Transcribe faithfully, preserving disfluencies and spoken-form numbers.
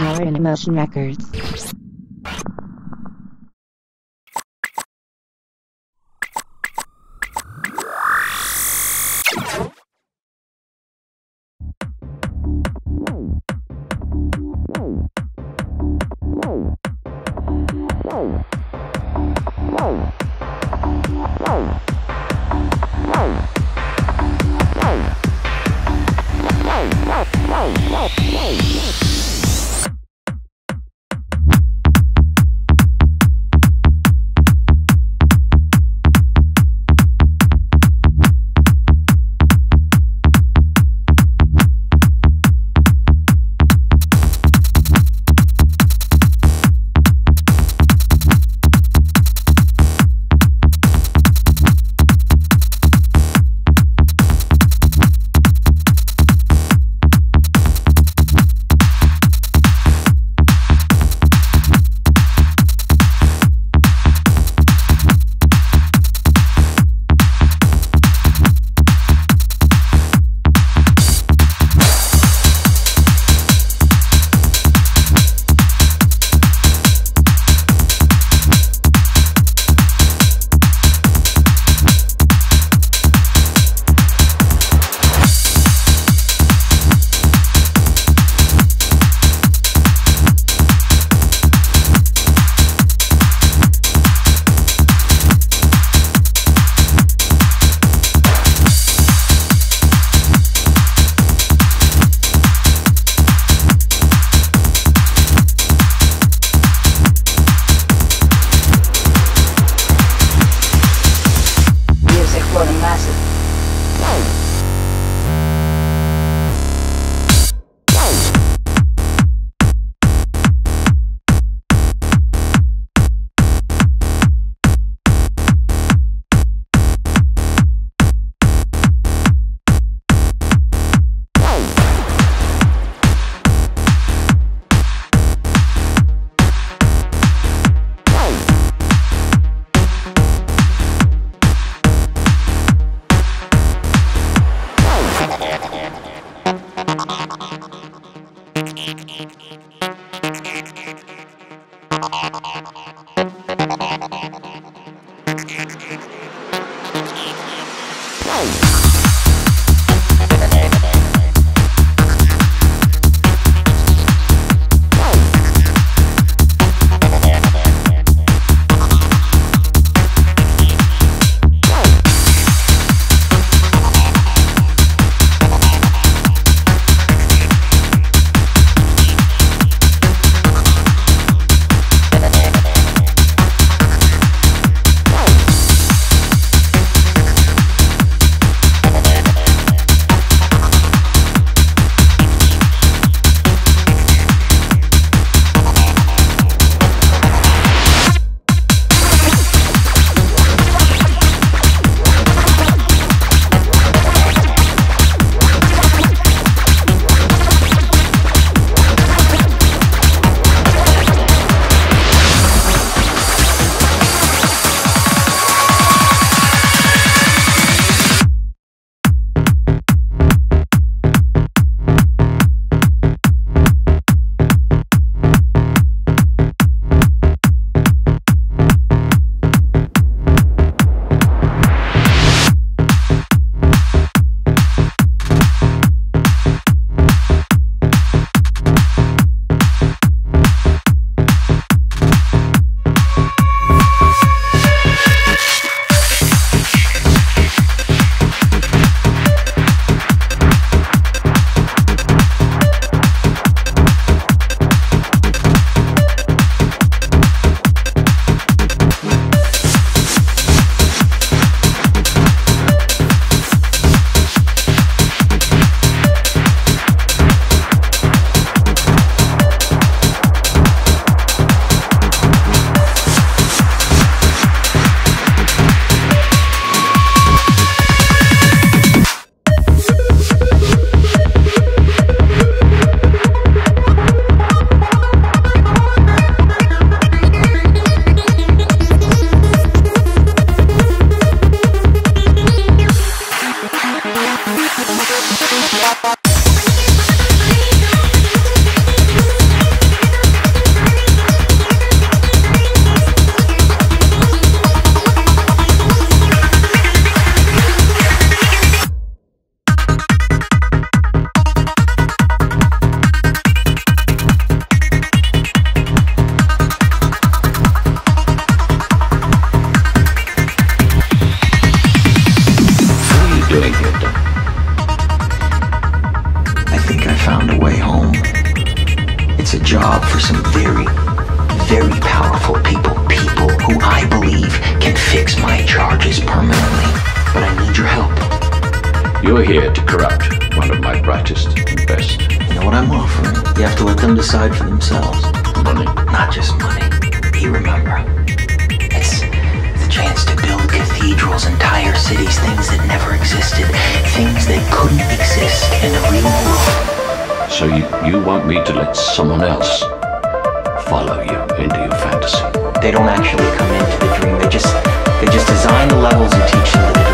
Power and Emotion Records. doing it. I think I found a way home. It's a job for some very, very powerful people. People who I believe can fix my charges permanently. But I need your help. You're here to corrupt one of my brightest and best. You know what I'm offering? You have to let them decide for themselves. Money? Not just money. You remember. It's the chance to build cathedrals, entire cities, things that never existed, things that couldn't exist in the real world. So you, you want me to let someone else follow you into your fantasy? They don't actually come into the dream. They just, they just design the levels and teach them the